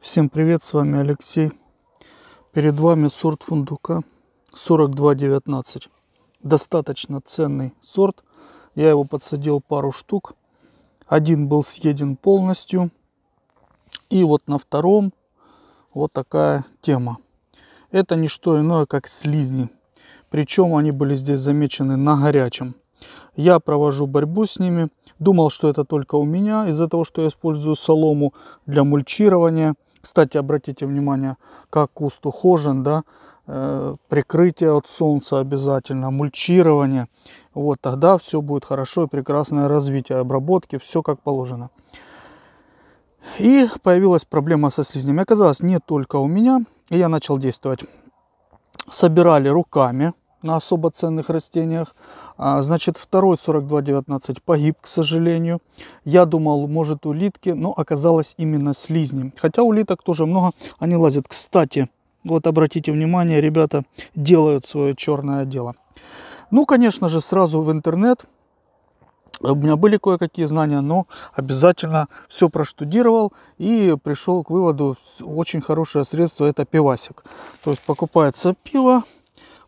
Всем привет, с вами Алексей. Перед вами сорт фундука 4219. Достаточно ценный сорт. Я его подсадил пару штук. Один был съеден полностью. И вот на втором вот такая тема. Это не что иное, как слизни. Причем они были здесь замечены на горячем. Я провожу борьбу с ними. Думал, что это только у меня, из-за того, что я использую солому для мульчирования. Кстати, обратите внимание, как куст ухожен, да? Прикрытие от солнца обязательно, мульчирование. Вот, тогда все будет хорошо и прекрасное развитие обработки, все как положено. И появилась проблема со слизнями. Оказалось, не только у меня, и я начал действовать. Собирали руками на особо ценных растениях. Значит, второй 4219 погиб, к сожалению. Я думал, может, улитки, но оказалось именно слизни. Хотя улиток тоже много, они лазят. Кстати, вот обратите внимание, ребята делают свое черное дело. Ну, конечно же, сразу в интернет. У меня были кое-какие знания, но обязательно все проштудировал и пришел к выводу, очень хорошее средство — это пивасик. То есть покупается пиво.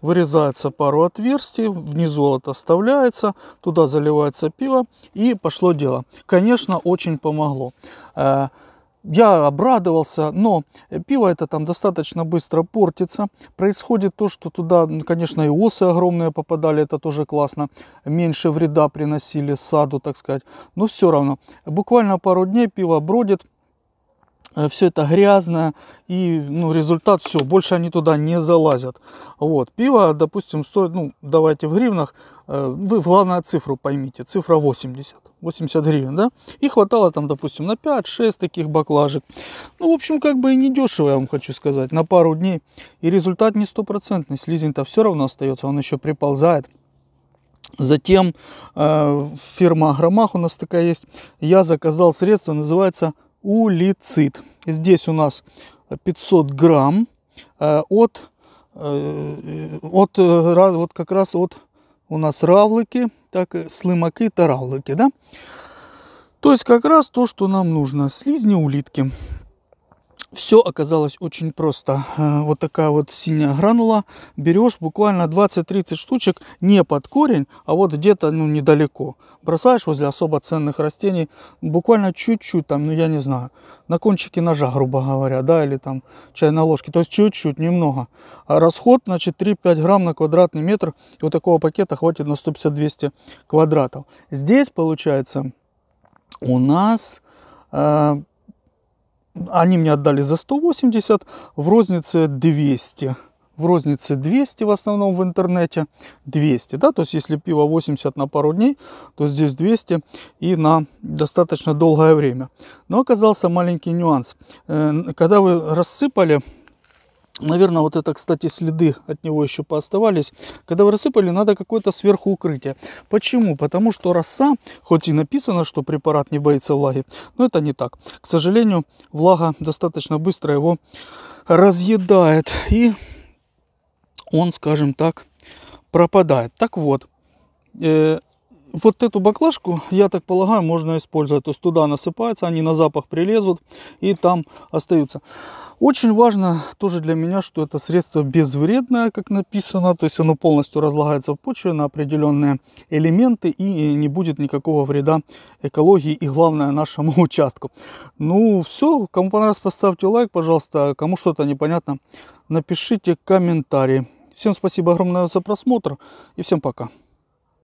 Вырезается пару отверстий, внизу это оставляется, туда заливается пиво, и пошло дело. Конечно, очень помогло. Я обрадовался, но пиво это там достаточно быстро портится. Происходит то, что туда, конечно, и осы огромные попадали, это тоже классно. Меньше вреда приносили саду, так сказать. Но все равно, буквально пару дней пиво бродит. Все это грязное, и результат — все, больше они туда не залазят. Вот, пиво, допустим, стоит, давайте в гривнах, вы главное цифру поймите, цифра 80 гривен, да, и хватало там, допустим, на 5-6 таких баклажек. В общем, как бы и не дешево, я вам хочу сказать, на пару дней, и результат не стопроцентный, слизень-то все равно остается, он еще приползает. Затем фирма Агромах у нас такая есть, я заказал средство, называется улицид. Здесь у нас 500 грамм от как раз от у нас равлыки, так слымаки то равлыки, да? То есть как раз то, что нам нужно. Слизни, улитки. Все оказалось очень просто. Вот такая вот синяя гранула. Берешь буквально 20-30 штучек, не под корень, а вот где-то недалеко. Бросаешь возле особо ценных растений, буквально чуть-чуть, там, я не знаю, на кончике ножа, грубо говоря, да, или там чайной ложки. То есть чуть-чуть, немного. А расход, значит, 3-5 грамм на квадратный метр. И вот такого пакета хватит на 150-200 квадратов. Здесь, получается, у нас... Они мне отдали за 180, в рознице 200. В рознице 200, в основном в интернете 200. Да? То есть, если пиво 80 на пару дней, то здесь 200 и на достаточно долгое время. Но оказался маленький нюанс. Когда вы рассыпали, наверное, вот это, кстати, следы от него еще пооставались. Когда вы рассыпали, надо какое-то сверхукрытие. Почему? Потому что роса, хоть и написано, что препарат не боится влаги, но это не так. К сожалению, влага достаточно быстро его разъедает. И он, скажем так, пропадает. Так вот, вот эту баклажку, я так полагаю, можно использовать. То есть туда насыпаются, они на запах прилезут и там остаются. Очень важно тоже для меня, что это средство безвредное, как написано. То есть оно полностью разлагается в почве на определенные элементы и не будет никакого вреда экологии и, главное, нашему участку. Ну все, кому понравилось, поставьте лайк, пожалуйста. Кому что-то непонятно, напишите комментарий. Всем спасибо огромное за просмотр и всем пока.